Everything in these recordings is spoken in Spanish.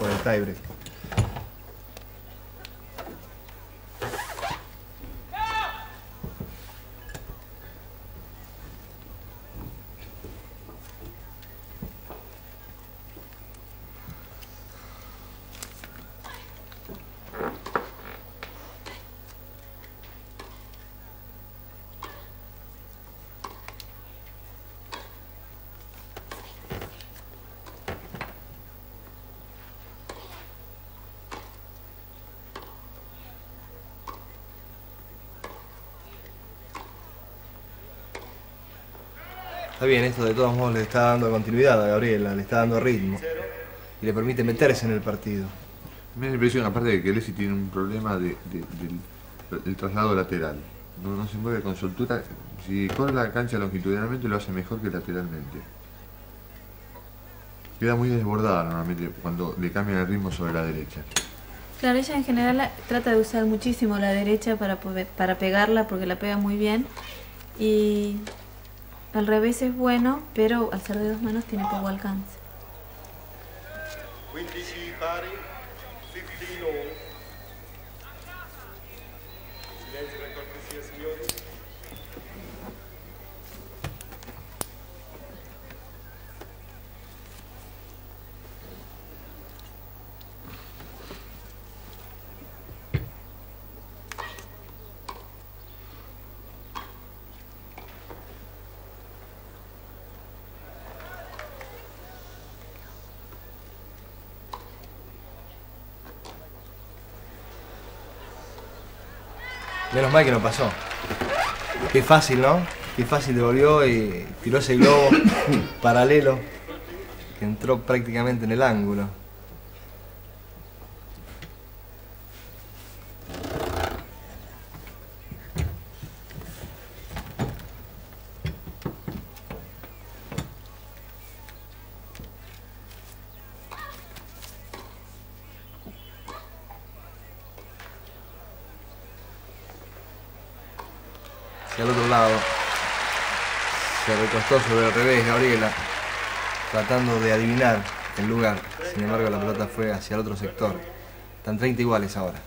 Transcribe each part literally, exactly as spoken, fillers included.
por el tiebreak. Está bien, esto de todos modos le está dando continuidad a Gabriela, le está dando ritmo y le permite meterse en el partido. Me da la impresión, aparte de que Kelesi tiene un problema de, de, de, del traslado lateral. No, no se mueve con soltura. Si corre la cancha longitudinalmente lo hace mejor que lateralmente. Queda muy desbordada normalmente cuando le cambian el ritmo sobre la derecha. Claro, ella en general la, trata de usar muchísimo la derecha para, poder, para pegarla porque la pega muy bien. Y... al revés es bueno, pero al ser de dos manos tiene poco alcance. Menos mal que no pasó. Qué fácil, ¿no? Qué fácil devolvió y tiró ese globo paralelo que entró prácticamente en el ángulo. Sobre el revés, Gabriela, tratando de adivinar el lugar. Sin embargo, la pelota fue hacia el otro sector. Están treinta iguales ahora.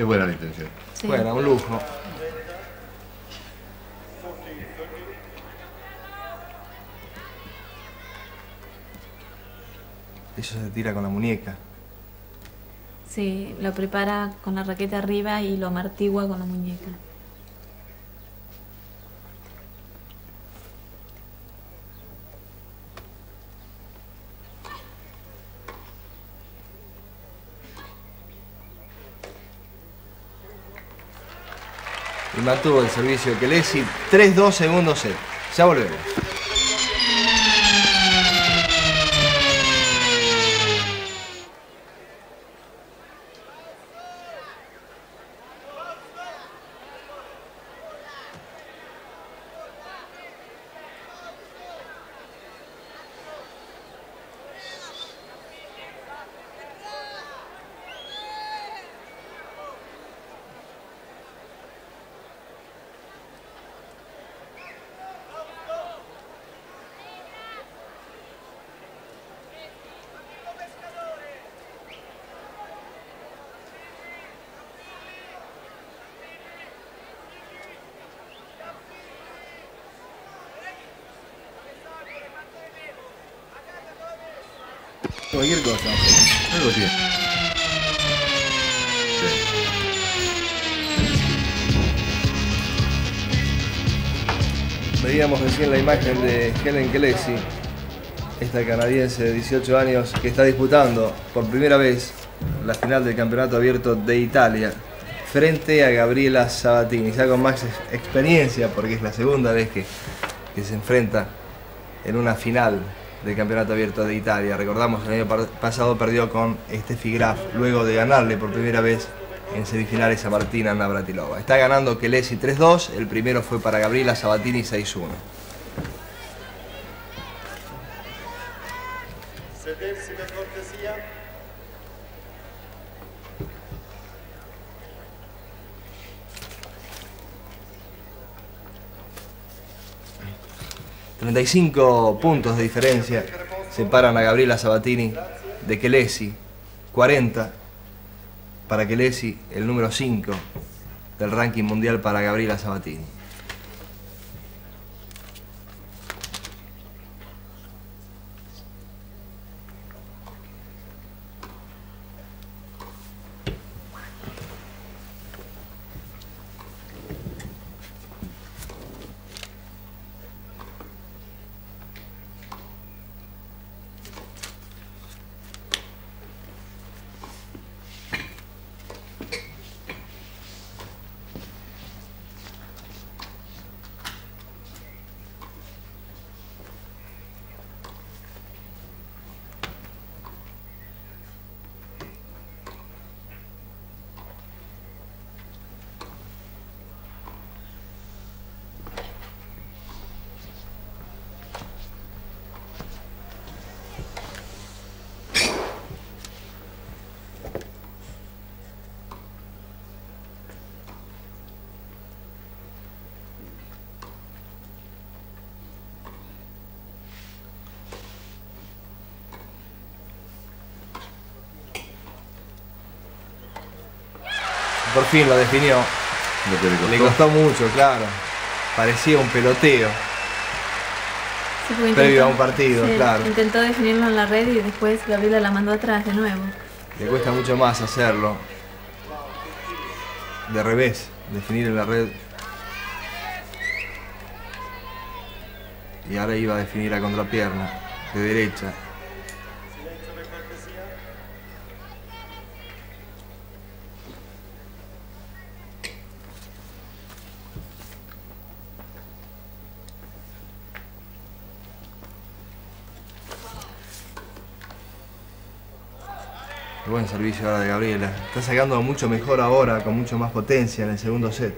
Es buena la intención. Sí. Buena, un lujo. Eso se tira con la muñeca. Sí, lo prepara con la raqueta arriba y lo amortigua con la muñeca. Y mantuvo el servicio de Kelesi. tres dos, segundo set. Ya volvemos. Cualquier cosa. Algo tiene. Sí. Veíamos recién la imagen de Helen Kelesi, esta canadiense de dieciocho años que está disputando por primera vez la final del Campeonato Abierto de Italia frente a Gabriela Sabatini, ya con más experiencia porque es la segunda vez que, que se enfrenta en una final. del Campeonato Abierto de Italia. Recordamos que el año pasado perdió con Steffi Graf, luego de ganarle por primera vez en semifinales a Martina Navratilova. Está ganando Kelesi tres dos, el primero fue para Gabriela Sabatini seis uno. treinta y cinco puntos de diferencia separan a Gabriela Sabatini de Kelesi, cuarenta para Kelesi, el número cinco del ranking mundial para Gabriela Sabatini. Por fin lo definió. ¿Lo que le costó? Le costó mucho, claro. Parecía un peloteo. Sí, previo intentó, a un partido, sí, claro. Intentó definirlo en la red y después Gabriela la mandó atrás de nuevo. Le cuesta mucho más hacerlo. De revés, definir en la red. Y ahora iba a definir a contrapierna, de derecha. Buen servicio ahora de Gabriela. Está sacando mucho mejor ahora, con mucho más potencia en el segundo set.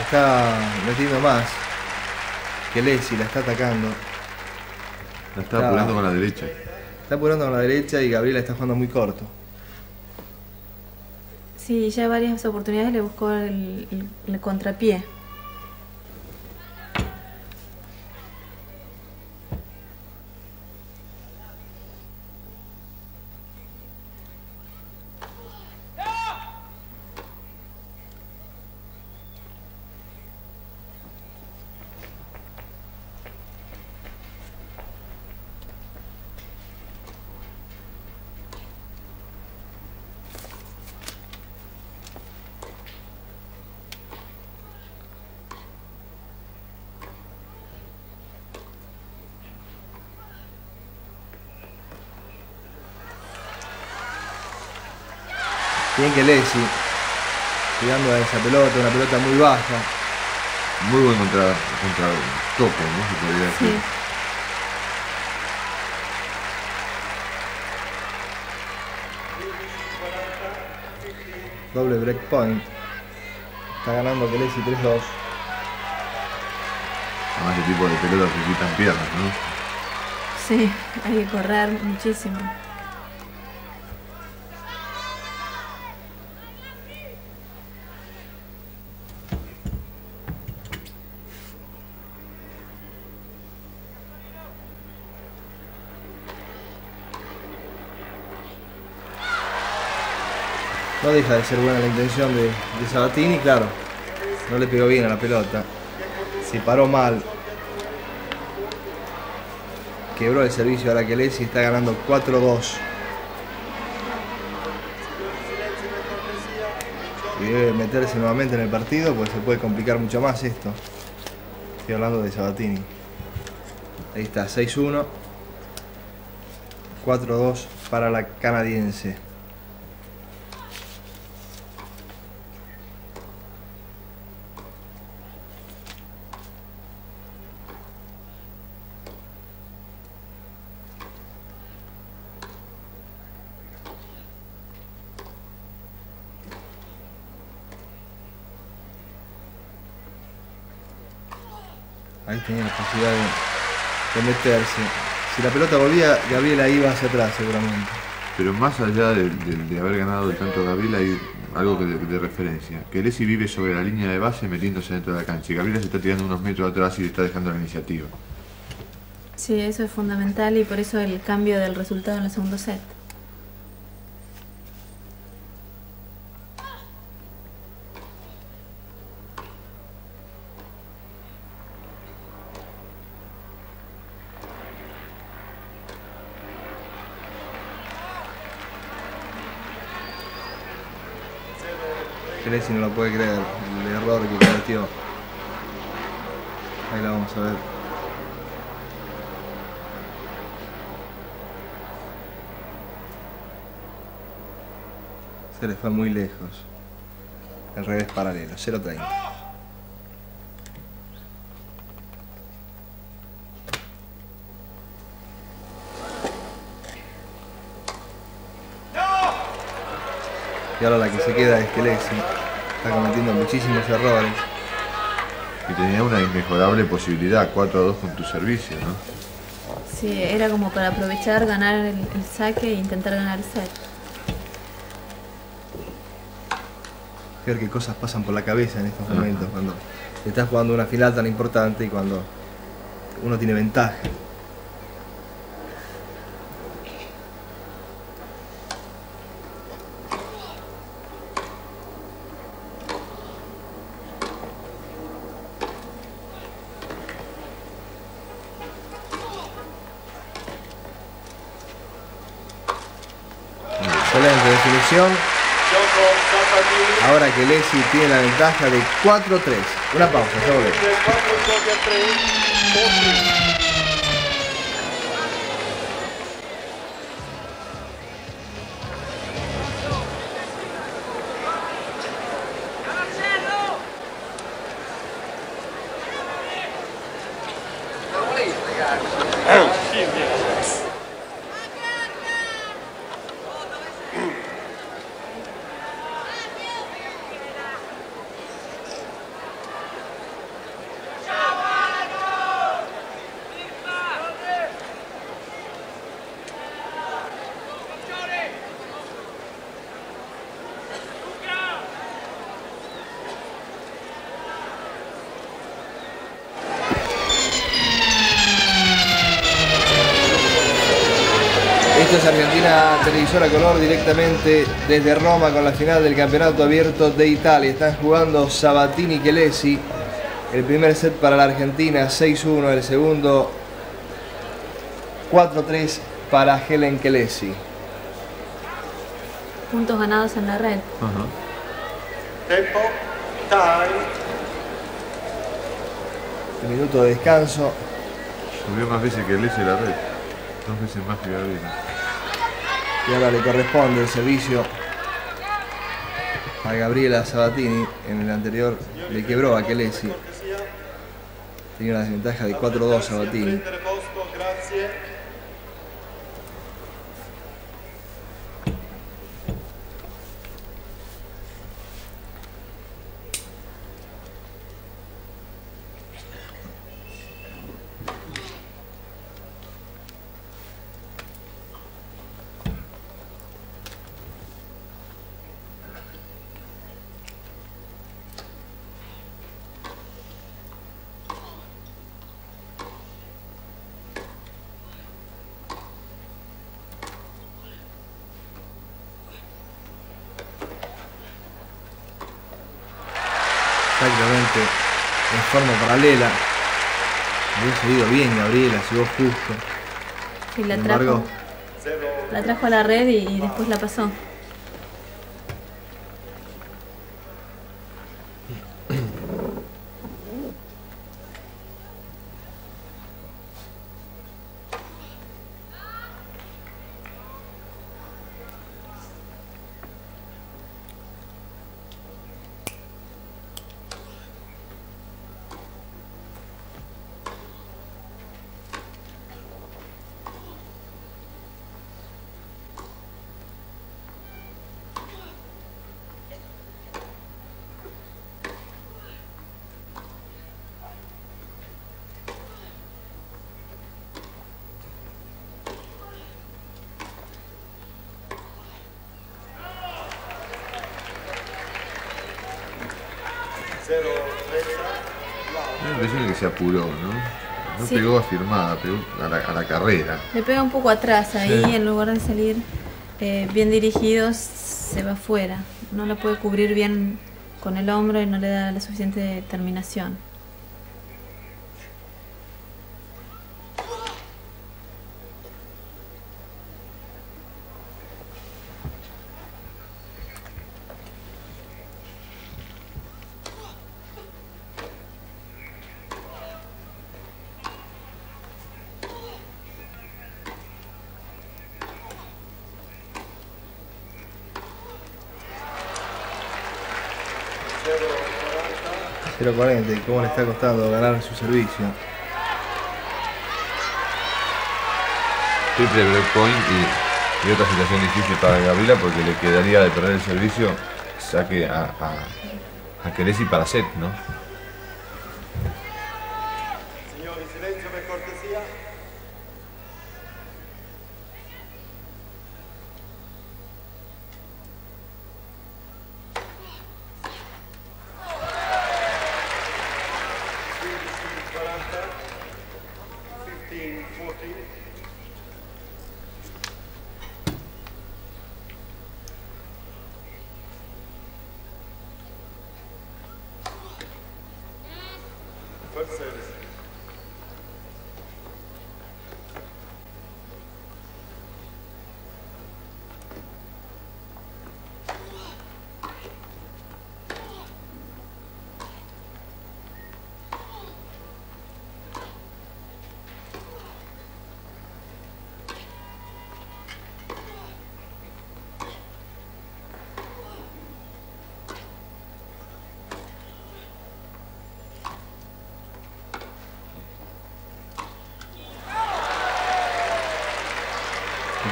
Está metiendo más. Kelesi la está atacando. La está, está apurando con la derecha. Está apurando con la derecha y Gabriela está jugando muy corto. Sí, ya varias oportunidades le buscó el, el, el contrapié. Bien Kelesi, llegando a esa pelota, una pelota muy baja. Muy buen contra, contra topo, ¿no? Se podría decir. Sí. Doble break point. Está ganando Kelesi tres dos. Además, este tipo de pelotas se quitan piernas, ¿no? Sí, hay que correr muchísimo. No deja de ser buena la intención de, de Sabatini, claro. No le pegó bien a la pelota. Se paró mal. Quebró el servicio a la Kelesi y está ganando cuatro dos. Y debe meterse nuevamente en el partido, pues se puede complicar mucho más esto. Estoy hablando de Sabatini. Ahí está, seis uno. cuatro dos para la canadiense. Ahí tenía la posibilidad de, de meterse. Si la pelota volvía, Gabriela iba hacia atrás seguramente. Pero más allá de, de, de haber ganado el tanto Gabriela, hay algo que de, de referencia. Kelesi vive sobre la línea de base metiéndose dentro de la cancha. Y Gabriela se está tirando unos metros atrás y le está dejando la iniciativa. Sí, eso es fundamental y por eso el cambio del resultado en el segundo set. Kelesi no lo puede creer, el error que cometió. Ahí la vamos a ver. Se le fue muy lejos. El revés paralelo, cero treinta. Y ahora la que se queda es Kelesi. Está cometiendo muchísimos errores. Y tenía una inmejorable posibilidad, cuatro a dos con tu servicio, ¿no? Sí, era como para aprovechar, ganar el, el saque e intentar ganar el set. Fíjate qué cosas pasan por la cabeza en estos momentos, uh-huh. Cuando estás jugando una final tan importante y cuando uno tiene ventaja. Ahora Kelesi tiene la ventaja de cuatro tres. Una pausa, ya volvemos. Argentina Televisora Color directamente desde Roma con la final del Campeonato Abierto de Italia. Están jugando Sabatini y Kelesi. El primer set para la Argentina seis uno, el segundo cuatro tres para Helen Kelesi. Puntos ganados en la red. Uh-huh. Tempo, time. El minuto de descanso. Subió más veces que Kelesi la red. Dos veces más que Gabriela. Y ahora le corresponde el servicio a Gabriela Sabatini. En el anterior le quebró a Kelesi. Tiene una desventaja de cuatro dos Sabatini. exactamente en forma paralela. Había subido bien Gabriela, llegó justo. Sí, la trajo, la trajo a la red y, y después la pasó. Me impresiona que se apuró, ¿no? No sí. Pegó a firmada, pegó a la, a la carrera. Le pega un poco atrás ahí, sí. En lugar de salir eh, bien dirigido, se va afuera. No la puede cubrir bien con el hombro y no le da la suficiente determinación. cero cuarenta, cómo le está costando ganar su servicio. Triple break point y, y otra situación difícil para Gabriela porque le quedaría de perder el servicio saque a, a, a Kelesi para set, ¿no?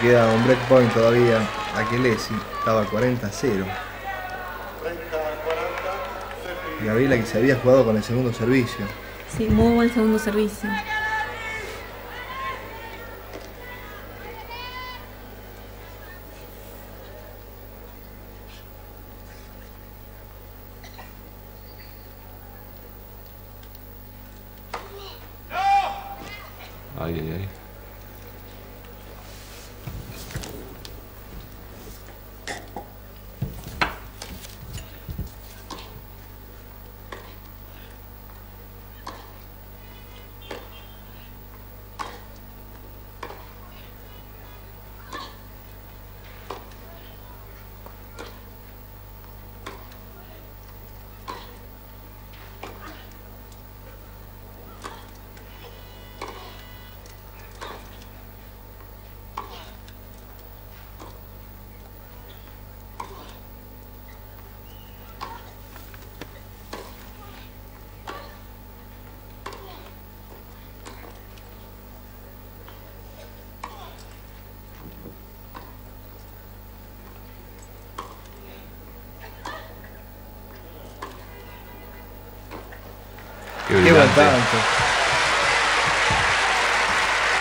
Queda un break point todavía a Kelesi, estaba cuarenta a cero. Gabriela que se había jugado con el segundo servicio. Sí, muy buen segundo servicio. Qué buen tanto.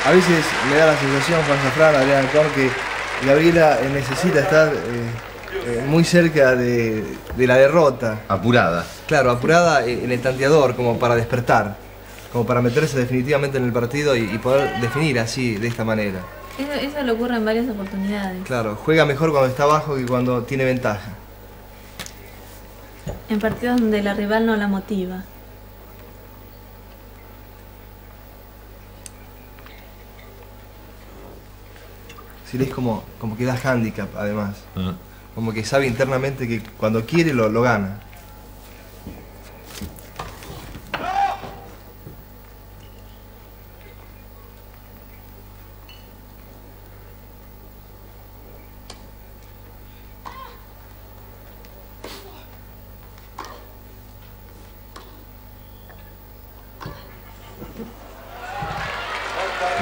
A veces me da la sensación, Juan Szafran, Adrián Cor, que Gabriela necesita estar eh, muy cerca de, de la derrota. Apurada. Claro, apurada en el tanteador, como para despertar, como para meterse definitivamente en el partido y, y poder definir así, de esta manera. Eso, eso le ocurre en varias oportunidades. Claro, juega mejor cuando está abajo que cuando tiene ventaja. en partidos donde la rival no la motiva. Si lees como, como que da handicap, además. Uh-huh. Como que sabe internamente que cuando quiere lo, lo gana.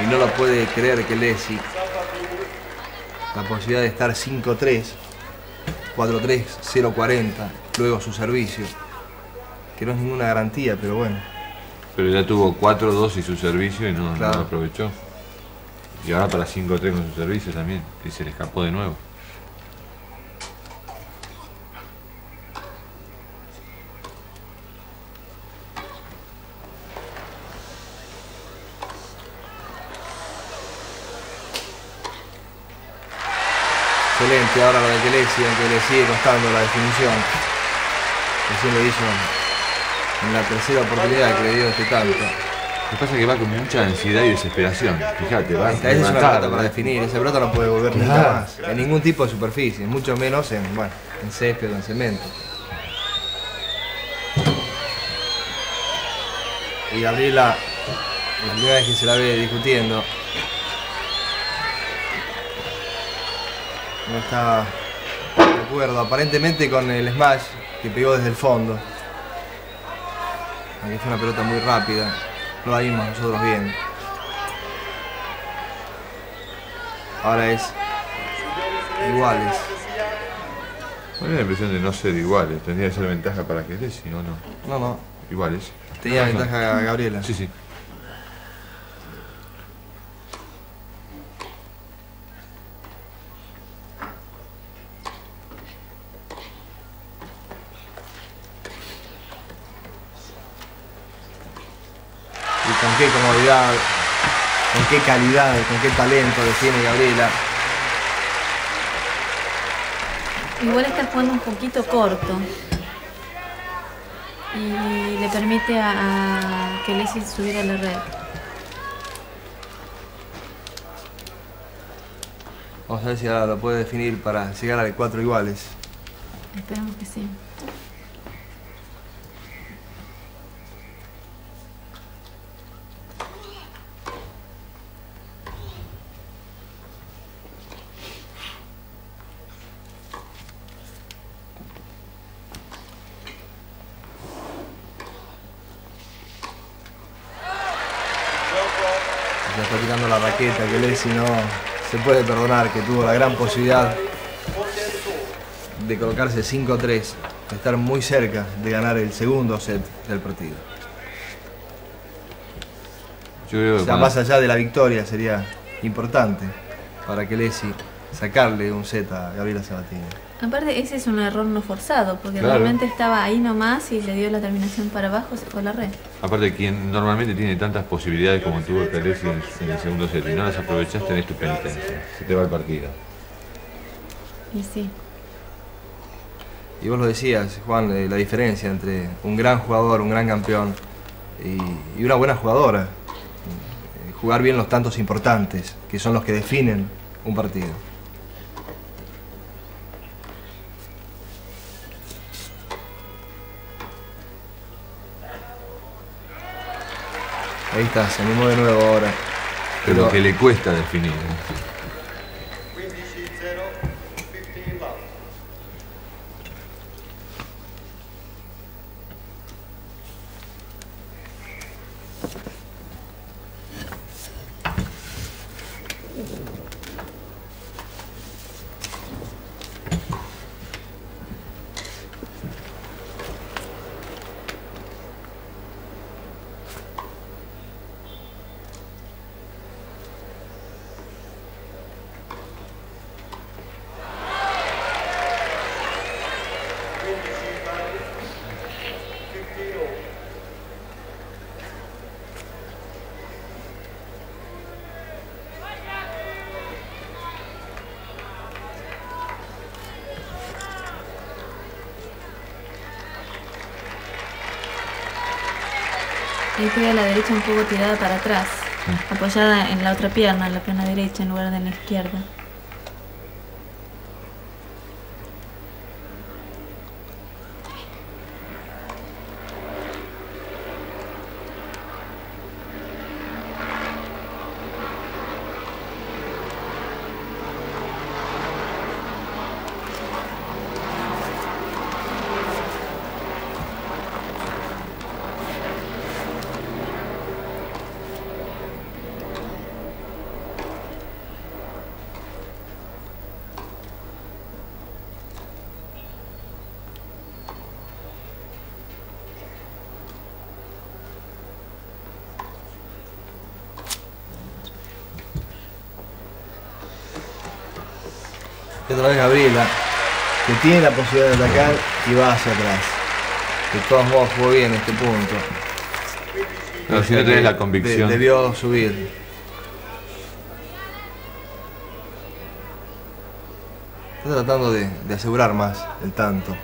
Y no lo puede creer Kelesi. La posibilidad de estar cinco tres, cuatro tres, cero cuarenta, luego su servicio. Que no es ninguna garantía, pero bueno. Pero ya tuvo cuatro dos y su servicio y no, claro, no lo aprovechó. Y ahora para cinco tres con su servicio también. Y se le escapó de nuevo. Excelente ahora lo de Kelesi, aunque le sigue costando la definición. Recién lo hizo en la tercera oportunidad que le dio este tanto. Lo que pasa es que va con mucha ansiedad y desesperación. Fíjate, va. Esa es una pelota para definir, esa pelota no puede volver nunca más. En ningún tipo de superficie, mucho menos en, bueno, en césped o en cemento. Y Gabriela, la primera vez que se la ve discutiendo. No está de acuerdo, aparentemente con el smash que pegó desde el fondo. Aquí fue una pelota muy rápida, no la vimos nosotros bien. Ahora es iguales. Me da la impresión de no ser iguales, tendría que ser ventaja para Kelesi, ¿o no? No, no. Iguales. Tenía no, ventaja no. Gabriela. Sí, sí. Con qué comodidad, con qué calidad, con qué talento tiene Gabriela. Igual está jugando un poquito corto. Y le permite a, a Kelesi subir a la red. Vamos a ver si ahora lo puede definir para llegar a cuatro iguales. Esperemos que sí. Ya está tirando la raqueta, Kelesi no se puede perdonar, que tuvo la gran posibilidad de colocarse cinco tres, de estar muy cerca de ganar el segundo set del partido. Yo creo que o sea, más allá de la victoria sería importante para Kelesi sacarle un set a Gabriela Sabatini. Aparte ese es un error no forzado, porque claro, realmente estaba ahí nomás y le dio la terminación para abajo, se fue a la red. Aparte, quien normalmente tiene tantas posibilidades como tuvo Kelesi en el segundo set, y no las aprovechás, tenés tu penitencia, se te va el partido. Y sí. Y vos lo decías, Juan, eh, la diferencia entre un gran jugador, un gran campeón y, y una buena jugadora. Eh, jugar bien los tantos importantes, que son los que definen un partido. Ahí está, se animó de nuevo ahora. Pero, Pero que le cuesta definir. Ahí pega la derecha un poco tirada para atrás, ah. apoyada en la otra pierna, en la pierna derecha en lugar de en la izquierda. Otra vez Gabriela, que tiene la posibilidad de atacar y va hacia atrás. De todos modos jugó bien este punto. Pero si no tenés la convicción. De, debió subir. Está tratando de, de asegurar más el tanto.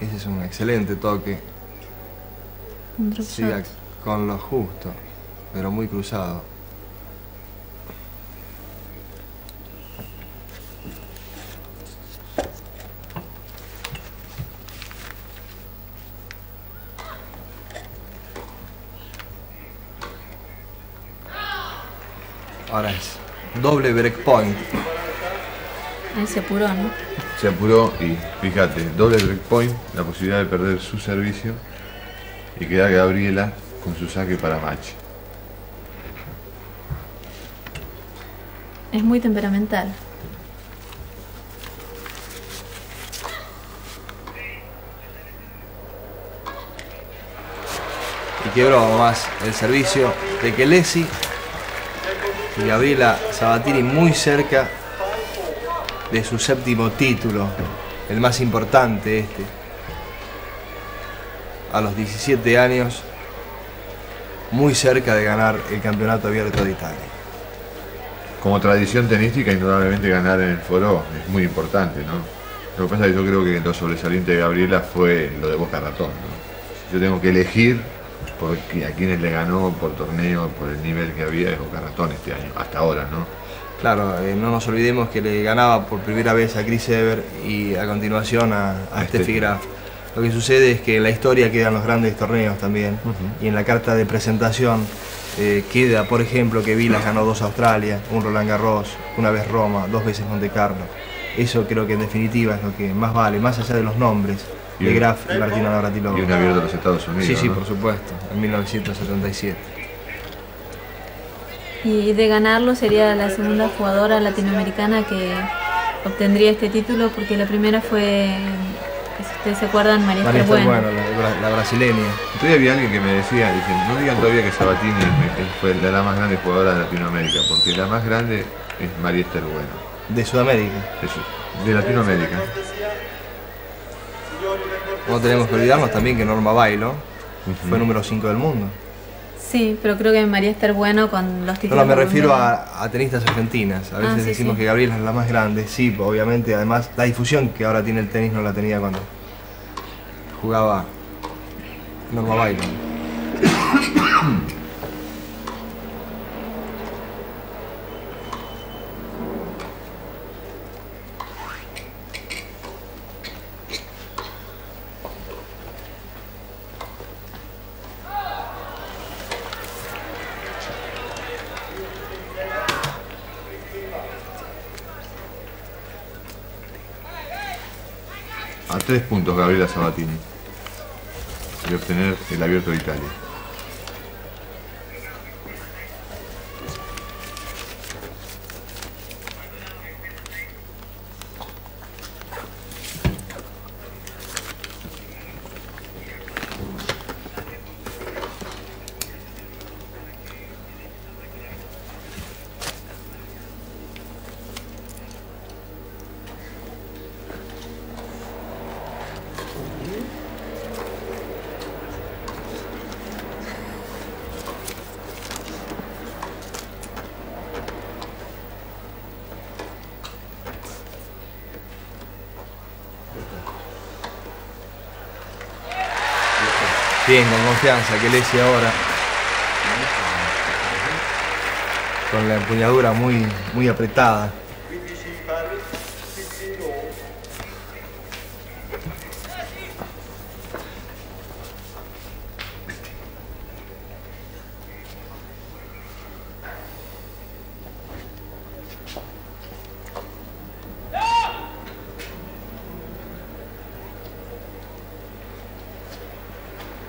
Ese es un excelente toque. Siga con lo justo, pero muy cruzado. Ahora es doble break point. Ahí se apuró, ¿no? Se apuró y, fíjate, doble break point, la posibilidad de perder su servicio y queda Gabriela con su saque para match. Es muy temperamental. Y quebró más el servicio de Kelesi. Y Gabriela Sabatini muy cerca de su séptimo título, el más importante este. A los diecisiete años, muy cerca de ganar el Campeonato Abierto de Italia. Como tradición tenística, indudablemente ganar en el foro es muy importante, ¿no? Lo que pasa es que yo creo que lo sobresaliente de Gabriela fue lo de Boca Ratón, ¿no? Si yo tengo que elegir, porque a quienes le ganó por torneo, por el nivel que había, es Boca Ratón este año, hasta ahora, ¿no? Claro, eh, no nos olvidemos que le ganaba por primera vez a Chris Evert y a continuación a, a, a Steffi Graf. Lo que sucede es que en la historia quedan los grandes torneos también, uh-huh. y en la carta de presentación eh, queda, por ejemplo, que Vilas ganó dos Australia, un Roland Garros, una vez Roma, dos veces Monte Carlo. Eso creo que en definitiva es lo que más vale, más allá de los nombres. De Graf y Martina Navratilova. Y un abierto de los Estados Unidos. Sí, sí, ¿no? Por supuesto, en mil novecientos setenta y siete. Y de ganarlo sería la segunda jugadora latinoamericana que obtendría este título, porque la primera fue, si ustedes se acuerdan, María Esther Bueno. Bueno, la, la, la brasileña. Todavía había alguien que me decía, dicen, no digan todavía que Sabatini fue la, la más grande jugadora de Latinoamérica, porque la más grande es María Esther Bueno. De Sudamérica. De, de Latinoamérica. No tenemos que olvidarnos también que Norma Bailo uh-huh. fue número cinco del mundo. Sí, pero creo que María Esther Bueno con los títulos... No, no me refiero a, a tenistas argentinas. A veces ah, sí, decimos sí. que Gabriela es la más grande. Sí, obviamente, además la difusión que ahora tiene el tenis no la tenía cuando jugaba Norma Bailo. Tres puntos Gabriela Sabatini y obtener el Abierto de Italia. Bien, con confianza, Kelesi ahora. Con la empuñadura muy, muy apretada.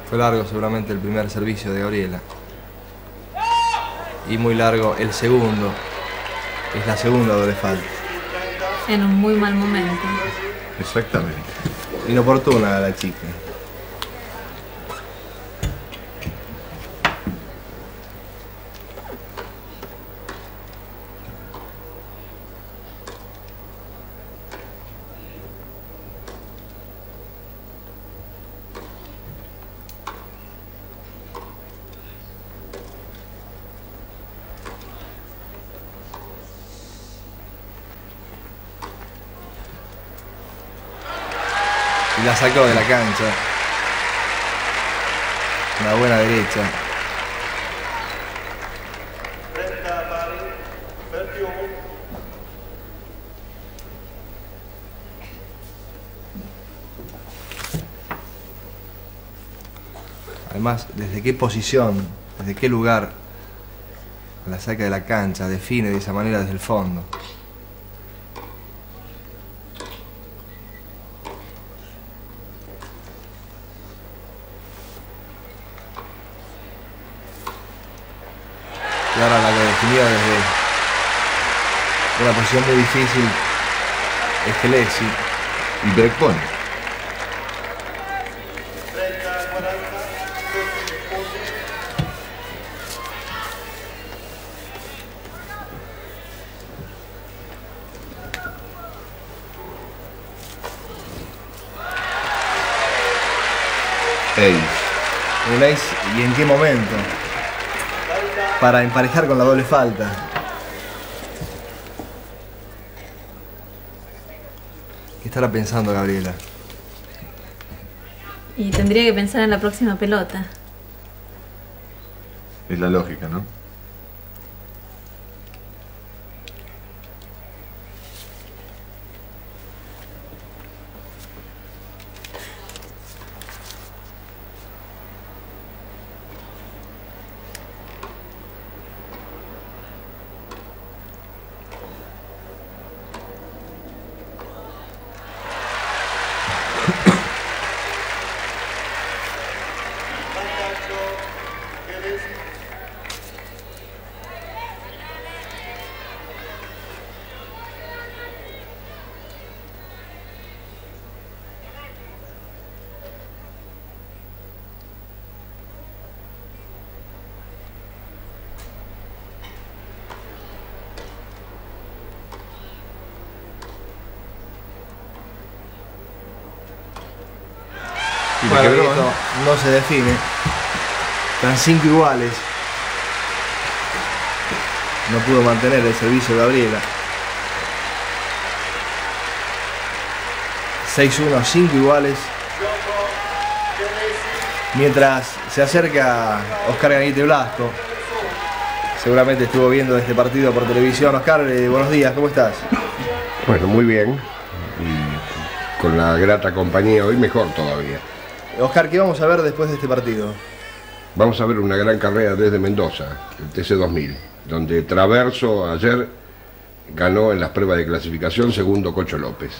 Fue largo seguramente el primer servicio de Gabriela. Y muy largo el segundo. Es la segunda doble falta. En un muy mal momento. Exactamente. Inoportuna la chica. La sacó de la cancha. Una buena derecha. Además, desde qué posición, desde qué lugar la saca de la cancha, define de esa manera desde el fondo. Una posición muy difícil es Kelesi. Y breakpoint. Ace. Un ace, ¿y en qué momento? Para emparejar con la doble falta. ¿Qué estará pensando Gabriela? Y tendría que pensar en la próxima pelota. Es la lógica, ¿no? Bueno, esto no se define. Están cinco iguales. No pudo mantener el servicio de Gabriela. seis uno, cinco iguales. Mientras se acerca Oscar Ganiteblasco. Seguramente estuvo viendo este partido por televisión. Oscar, eh, buenos días, ¿cómo estás? Bueno, muy bien. Y con la grata compañía hoy mejor todavía. Oscar, ¿qué vamos a ver después de este partido? Vamos a ver una gran carrera desde Mendoza, el T C dos mil, donde Traverso ayer ganó en las pruebas de clasificación segundo Cocho López.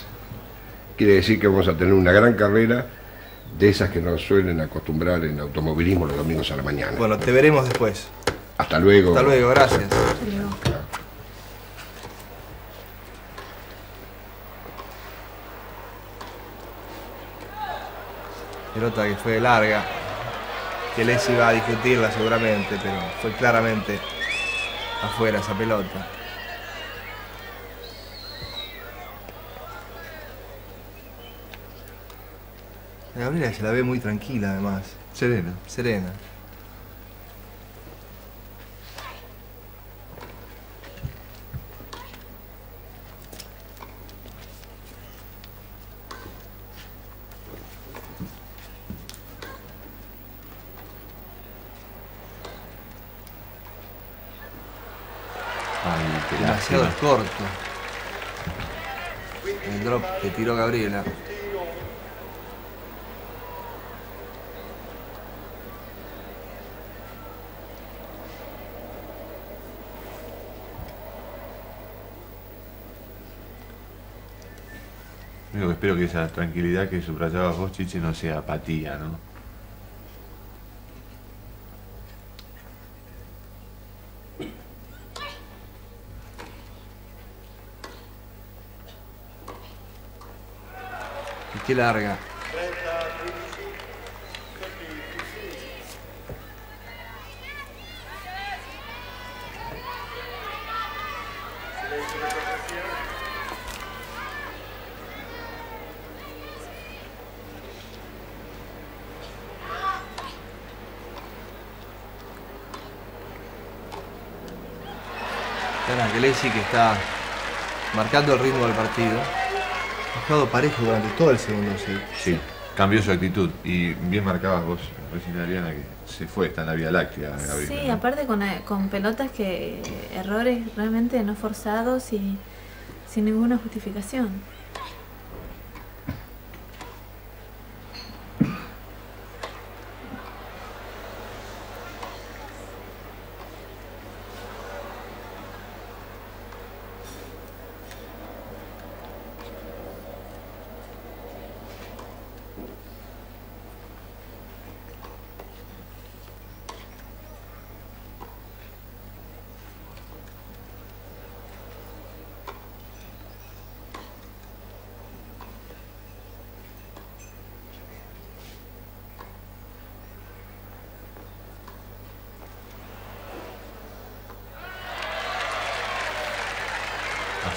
Quiere decir que vamos a tener una gran carrera de esas que nos suelen acostumbrar en automovilismo los domingos a la mañana. Bueno, te veremos después. Hasta luego. Hasta luego, gracias. Pelota que fue larga, Kelesi iba a discutirla seguramente, pero fue claramente afuera esa pelota. A Gabriela se la ve muy tranquila además. Serena. Serena. Demasiado corto. El drop que tiró Gabriela. Lo que espero que esa tranquilidad que subrayabas vos, Chichi, no sea apatía, ¿no? Y qué larga. Helen Kelesi, que está marcando el ritmo del partido. Ha jugado parejo durante todo el segundo set. Sí, sí, cambió su actitud. Y bien marcabas vos, Regina Ariana, que se fue, está en la Vía Láctea, Gabriela. Sí, ¿no? Aparte con, con pelotas que... errores realmente no forzados y sin ninguna justificación.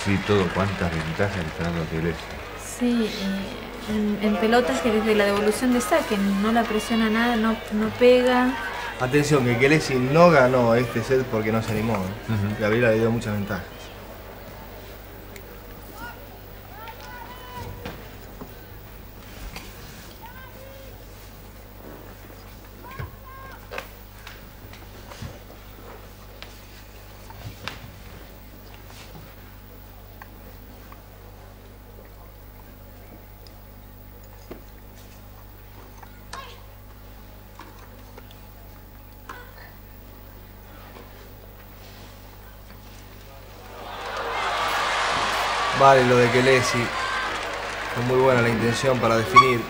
Sí, todo, cuántas ventajas le está dando Kelesi. Sí, eh, en, en pelotas que desde la devolución de saque no la presiona nada, no, no pega. Atención, que Kelesi no ganó este set porque no se animó. Uh-huh. Gabriela le dio muchas ventajas. Vale lo de Kelesi, fue muy buena la intención para definir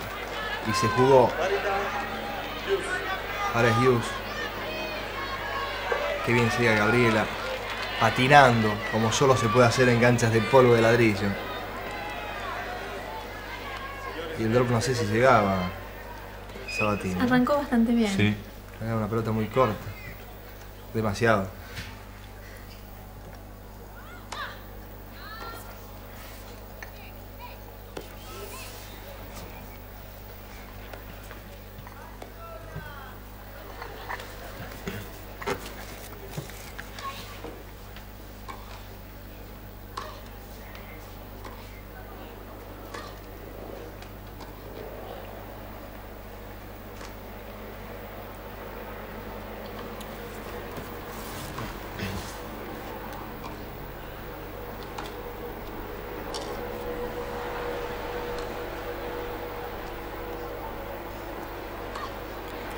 y se jugó. Ahora es Hughes. Qué bien sigue Gabriela, patinando como solo se puede hacer en canchas de polvo de ladrillo. Y el drop no sé si llegaba, Sabatini. Arrancó bastante bien. Sí. Era una pelota muy corta, demasiado.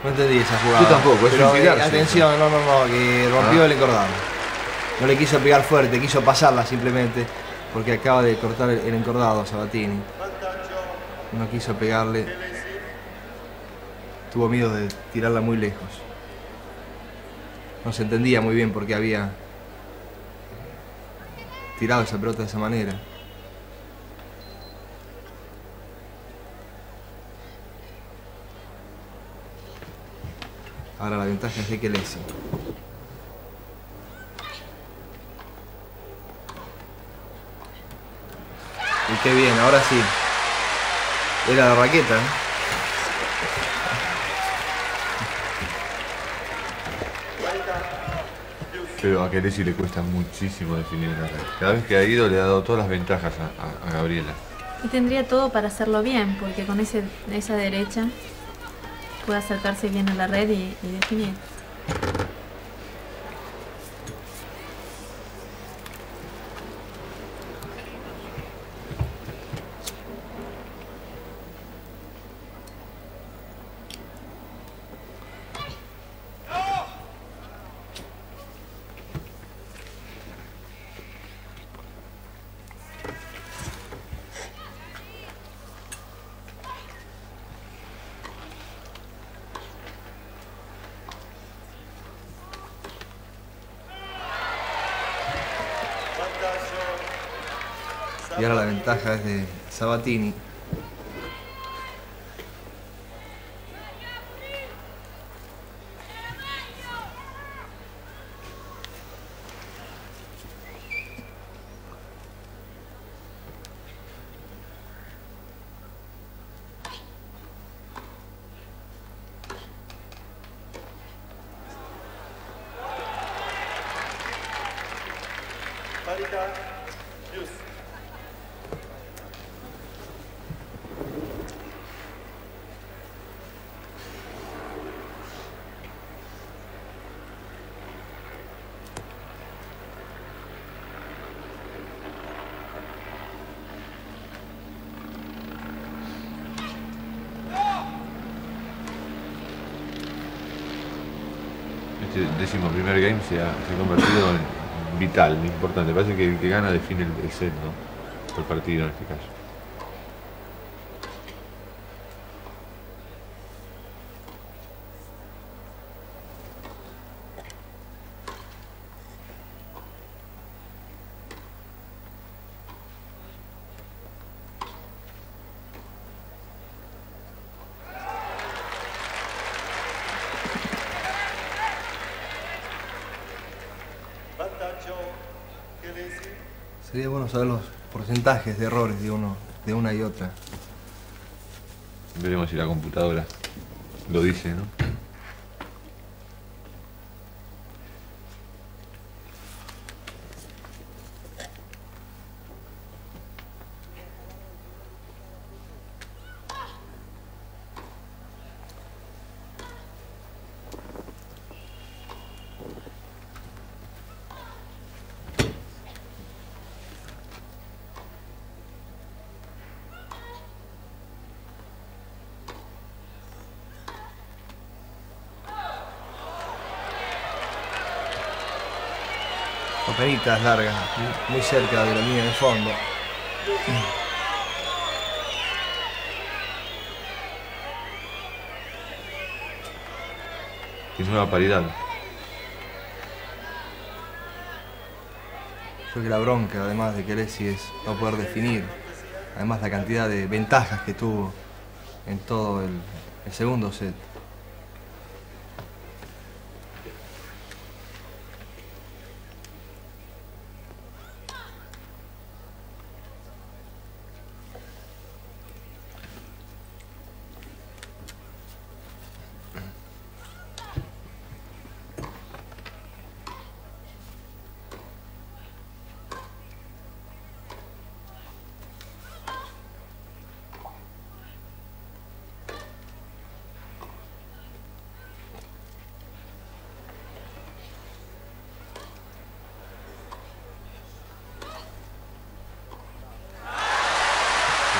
No entendí esa jugada. Yo tampoco, es pero, un eh, atención, no, no, no, que rompió ah. el encordado. No le quiso pegar fuerte, quiso pasarla simplemente, porque acaba de cortar el encordado a Sabatini. No quiso pegarle. Tuvo miedo de tirarla muy lejos. No se entendía muy bien por qué había tirado esa pelota de esa manera. Ahora la ventaja es de Kelesi. Y qué bien, ahora sí. Era la raqueta, ¿eh? Pero a Kelesi le cuesta muchísimo definir la raqueta. Cada vez que ha ido le ha dado todas las ventajas a, a, a Gabriela. Y tendría todo para hacerlo bien, porque con ese, esa derecha puede acercarse bien a la red y, y definir. Y ahora la ventaja es de Sabatini. Décimo primer game se ha, se ha convertido en vital, importante. Parece que el que gana define el, el set, ¿no? El partido en este caso. Sería bueno saber los porcentajes de errores de uno, de una y otra. Veremos si la computadora lo dice, ¿no? Penitas largas, muy cerca de la línea de fondo. Es nueva paridad. Creo que la bronca, además de Kelesi, es no poder definir. Además, la cantidad de ventajas que tuvo en todo el, el segundo set.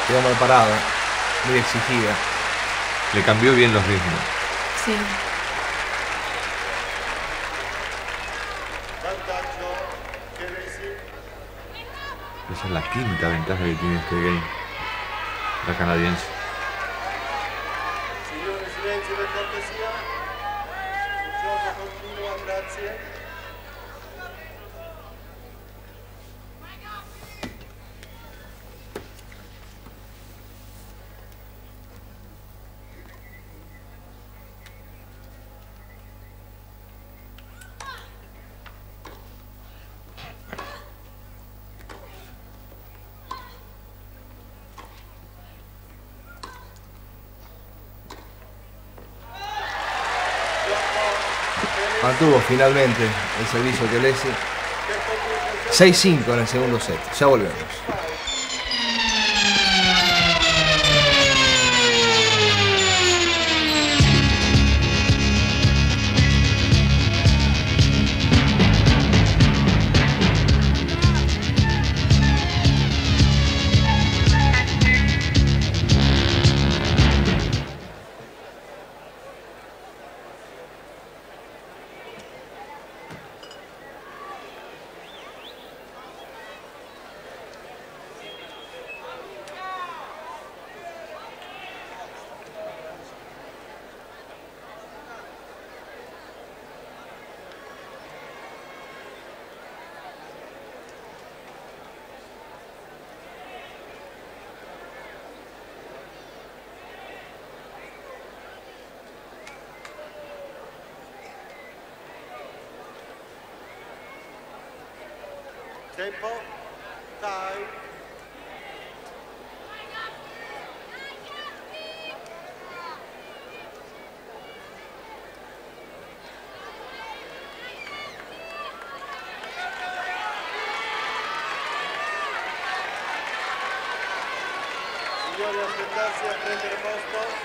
Quedó mal parada, muy exigida. Le cambió bien los ritmos. Sí. Esa es la quinta ventaja que tiene este game, la canadiense. Mantuvo finalmente el servicio que le hizo. seis cinco en el segundo set. Ya volvemos. Tempo. Time. Signori, aspettarsi a prendere posto.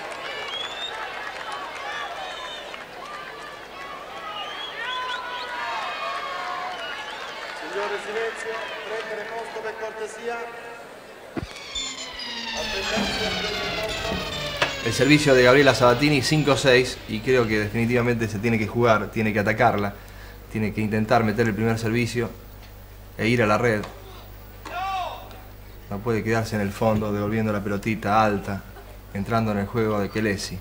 Signore, silenzio, prendere posto per cortesia. Aspettarsi a prendere posto. El servicio de Gabriela Sabatini cinco seis, y creo que definitivamente se tiene que jugar, tiene que atacarla, tiene que intentar meter el primer servicio e ir a la red. No puede quedarse en el fondo, devolviendo la pelotita alta, entrando en el juego de Kelesi.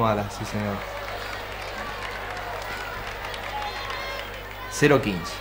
Mala, sí señor. cero quince.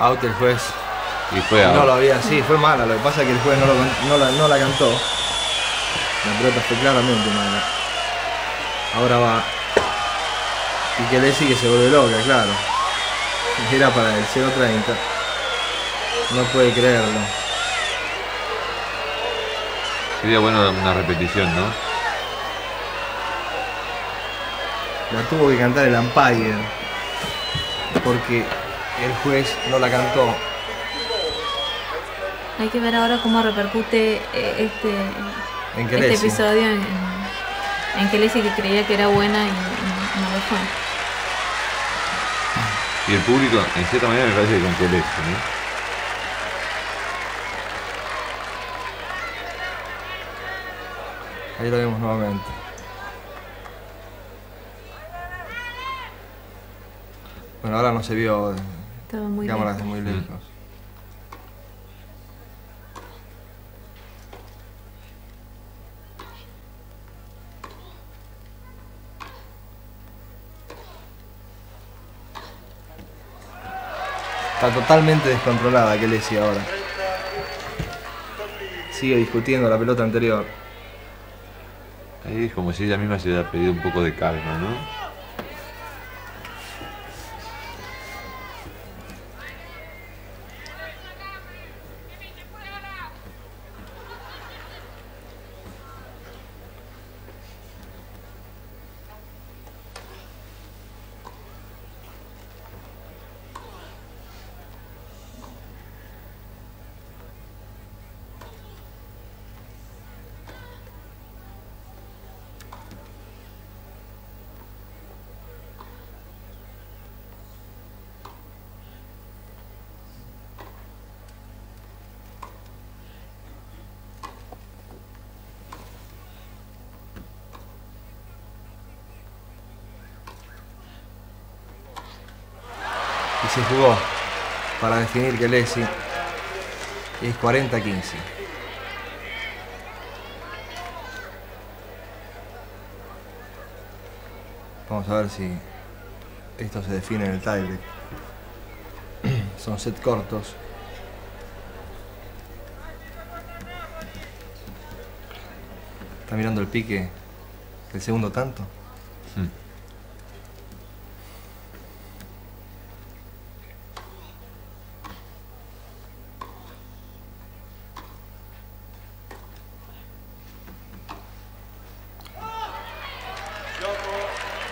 Out el juez. Y fue out. No lo había, sí, fue mala. Lo que pasa es que el juez no, lo, no, la, no la cantó. La pelota fue claramente mala. Ahora va. Y Kelesi que se vuelve loca, claro. Era para el cero treinta. No puede creerlo. Sería bueno una repetición, ¿no? La tuvo que cantar el umpire. Porque el juez no la cantó. Hay que ver ahora cómo repercute este, en este episodio en, en Kelesi, que creía que era buena y, y no lo fue. Y el público, en cierta manera, me parece que con Kelesi, ¿no? Ahí lo vemos nuevamente. Bueno, ahora no se vio. Estaba muy cámaras de muy lejos. Está totalmente descontrolada Kelesi ahora. Sigue discutiendo la pelota anterior. Ahí es como si ella misma se hubiera pedido un poco de calma, ¿no? Se jugó para definir Kelesi. Es cuarenta a quince. Vamos a ver si esto se define en el tiebreak. Son set cortos. Está mirando el pique el segundo tanto. Hmm.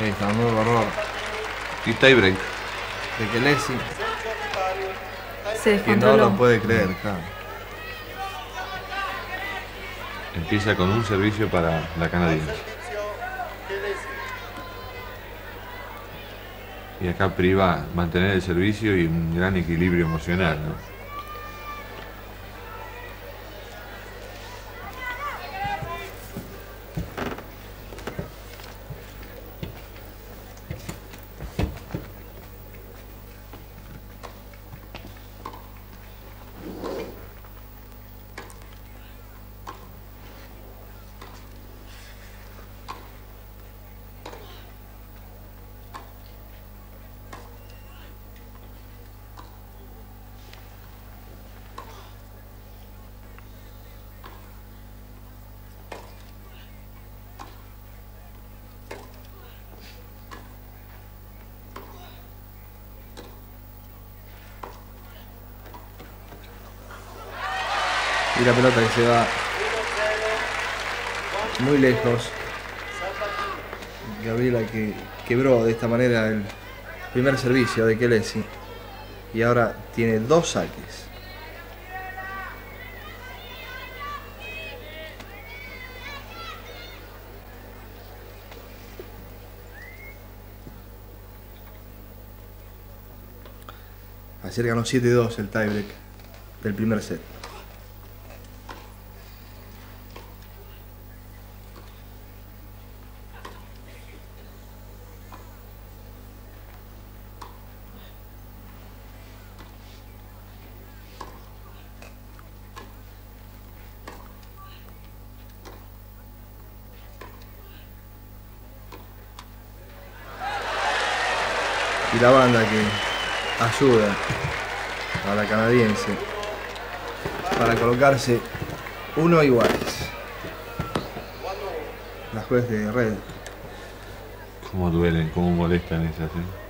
Está muy horror. Y tiebreak. De Kelesi. Se descontroló. Que no lo puede creer, claro. Empieza con un servicio para la canadiense. Y acá priva mantener el servicio y un gran equilibrio emocional, ¿no? Y la pelota que se va muy lejos. Gabriela que quebró de esta manera el primer servicio de Kelesi. Y ahora tiene dos saques. Ayer ganó siete dos el tiebreak del primer set. Y la banda que ayuda a la canadiense para colocarse uno iguales. La juez de red. Cómo duelen, cómo molestan esas, ¿eh?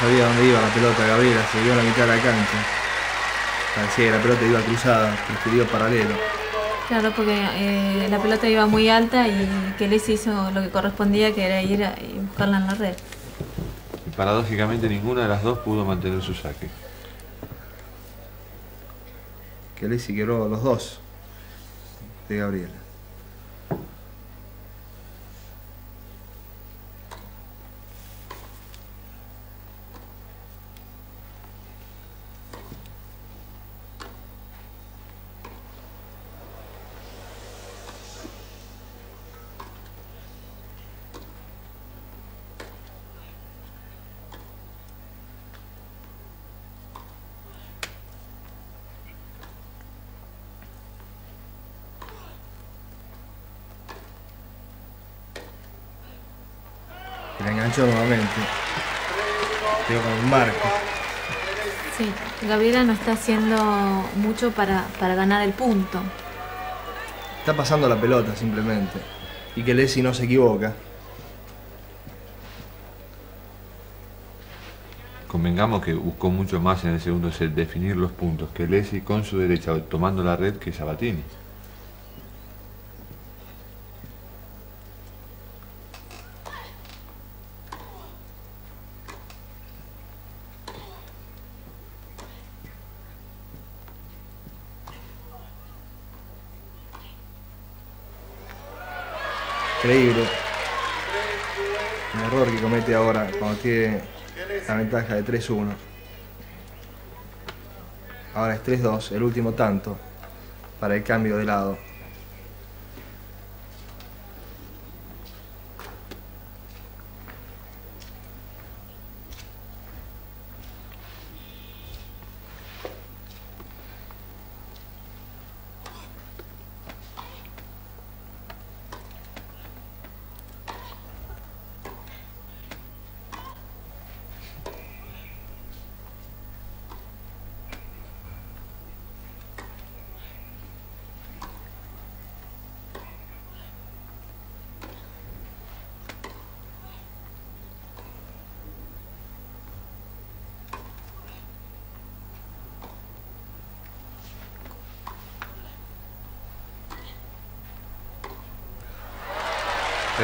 Sabía dónde iba la pelota. Gabriela se dio a la mitad de la cancha. Parecía que la pelota iba cruzada, prefirió paralelo. Claro, porque eh, la pelota iba muy alta y Kelesi hizo lo que correspondía, que era ir a buscarla en la red. Y paradójicamente ninguna de las dos pudo mantener su saque. Kelesi quebró los dos de Gabriela. La enganchó nuevamente. Quedó con un marco. Sí, Gabriela no está haciendo mucho para, para ganar el punto. Está pasando la pelota simplemente. Y Kelesi no se equivoca. Convengamos que buscó mucho más en el segundo set definir los puntos. Kelesi con su derecha tomando la red que Sabatini. Increíble el error que comete ahora cuando tiene la ventaja de tres uno. Ahora es tres dos, el último tanto para el cambio de lado.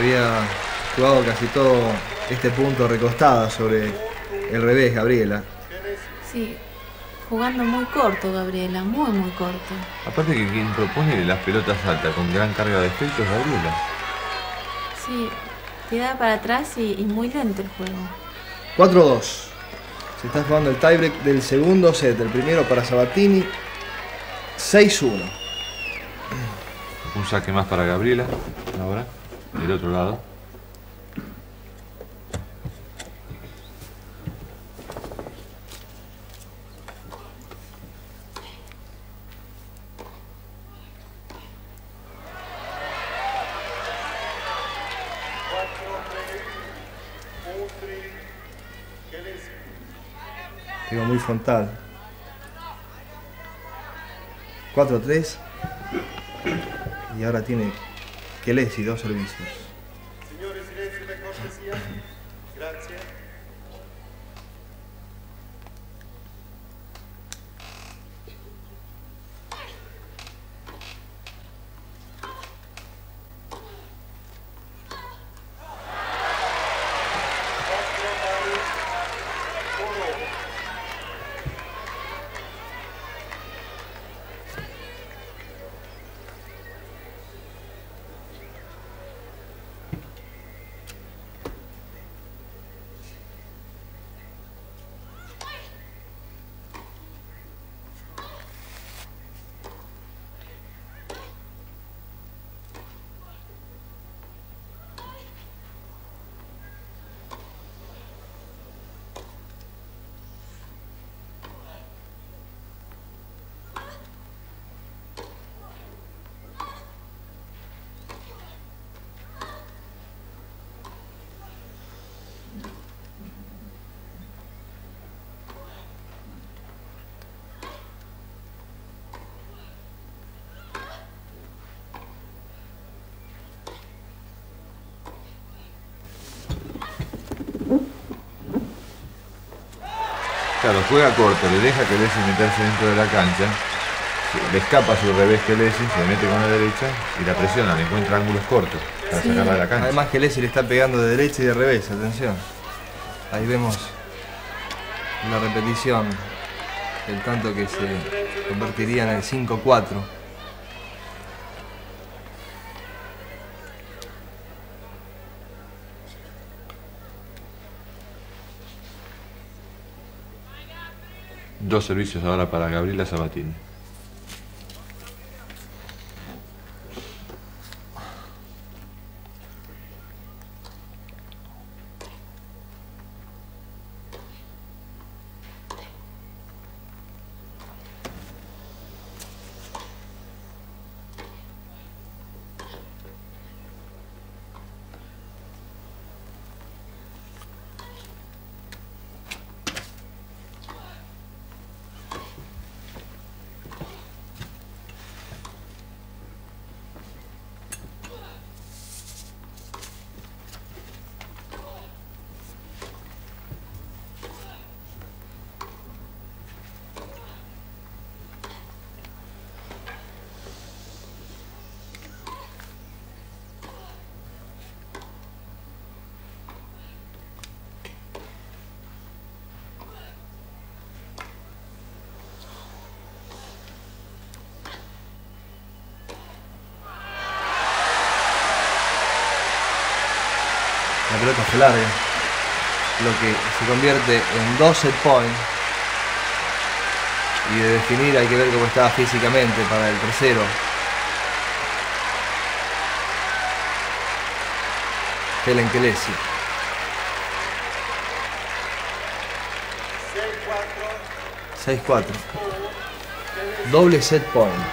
Se había jugado casi todo este punto recostada sobre el revés, Gabriela. Sí, jugando muy corto, Gabriela, muy, muy corto. Aparte que quien propone las pelotas altas con gran carga de efectos, Gabriela. Sí, queda para atrás y, y muy lento el juego. cuatro dos. Se está jugando el tiebreak del segundo set, el primero para Sabatini. seis uno. Un saque más para Gabriela, ahora, del otro lado. Tengo muy frontal. cuatro tres. Y ahora tiene Kelesi dos servicios. Señores y ladies, la cortesía. Gracias. Claro, juega corto, le deja a Kelesi meterse dentro de la cancha, le escapa su revés Kelesi, se mete con la derecha y la presiona, le encuentra ángulos cortos para sí. sacarla de la cancha. Además Kelesi le está pegando de derecha y de revés, atención. Ahí vemos la repetición del tanto que se convertiría en el cinco cuatro. Dos servicios ahora para Gabriela Sabatini. Pelota fue larga, lo que se convierte en dos set points, y de definir hay que ver cómo estaba físicamente para el tercero. Helen Kelesi. seis cuatro. Doble set point.